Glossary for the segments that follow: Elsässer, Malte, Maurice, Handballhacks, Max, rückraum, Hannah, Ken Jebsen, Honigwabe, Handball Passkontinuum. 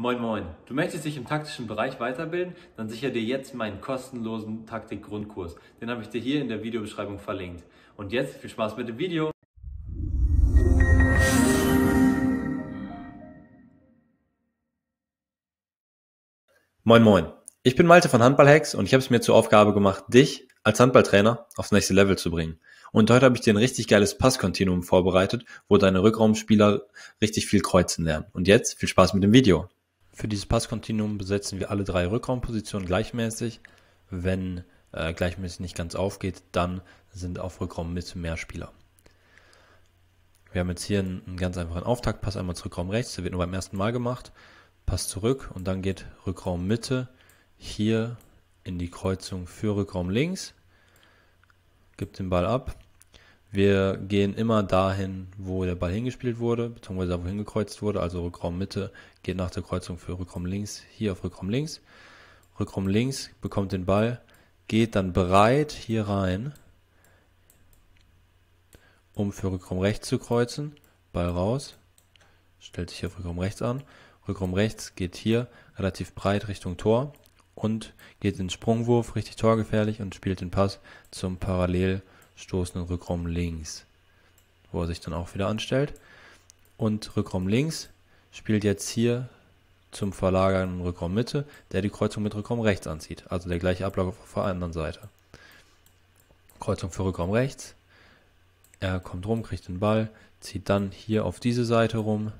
Moin Moin, du möchtest dich im taktischen Bereich weiterbilden? Dann sichere dir jetzt meinen kostenlosen Taktik-Grundkurs. Den habe ich dir hier in der Videobeschreibung verlinkt. Und jetzt viel Spaß mit dem Video! Moin Moin, ich bin Malte von Handballhacks und ich habe es mir zur Aufgabe gemacht, dich als Handballtrainer aufs nächste Level zu bringen. Und heute habe ich dir ein richtig geiles Passkontinuum vorbereitet, wo deine Rückraumspieler richtig viel kreuzen lernen. Und jetzt viel Spaß mit dem Video! Für dieses Passkontinuum besetzen wir alle drei Rückraumpositionen gleichmäßig. Wenn gleichmäßig nicht ganz aufgeht, dann sind auf Rückraum mit mehr Spieler. Wir haben jetzt hier einen ganz einfachen Auftaktpass, einmal zu Rückraum rechts, der wird nur beim ersten Mal gemacht. Pass zurück und dann geht Rückraum Mitte hier in die Kreuzung für Rückraum links. Gibt den Ball ab. Wir gehen immer dahin, wo der Ball hingespielt wurde, beziehungsweise da, wo hingekreuzt wurde, also Rückraum Mitte geht nach der Kreuzung für Rückraum links, hier auf Rückraum links. Rückraum links bekommt den Ball, geht dann breit hier rein, um für Rückraum rechts zu kreuzen, Ball raus, stellt sich hier auf Rückraum rechts an, Rückraum rechts geht hier relativ breit Richtung Tor und geht in den Sprungwurf, richtig torgefährlich und spielt den Pass zum Parallel stoßenden Rückraum links, wo er sich dann auch wieder anstellt. Und Rückraum links spielt jetzt hier zum verlagernden Rückraum Mitte, der die Kreuzung mit Rückraum rechts anzieht. Also der gleiche Ablauf auf der anderen Seite. Kreuzung für Rückraum rechts. Er kommt rum, kriegt den Ball, zieht dann hier auf diese Seite rum.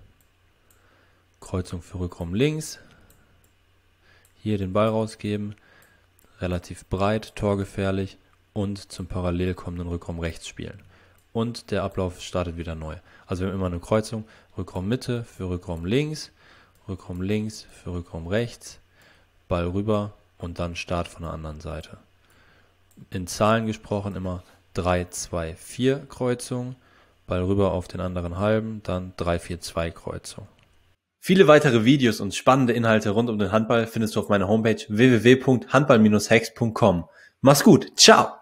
Kreuzung für Rückraum links. Hier den Ball rausgeben. Relativ breit, torgefährlich. Und zum parallel kommenden Rückraum rechts spielen. Und der Ablauf startet wieder neu. Also wir haben immer eine Kreuzung, Rückraum Mitte für Rückraum links für Rückraum rechts, Ball rüber und dann Start von der anderen Seite. In Zahlen gesprochen immer 3, 2, 4 Kreuzung, Ball rüber auf den anderen halben, dann 3, 4, 2 Kreuzung. Viele weitere Videos und spannende Inhalte rund um den Handball findest du auf meiner Homepage www.handball-hacks.com. Mach's gut, ciao!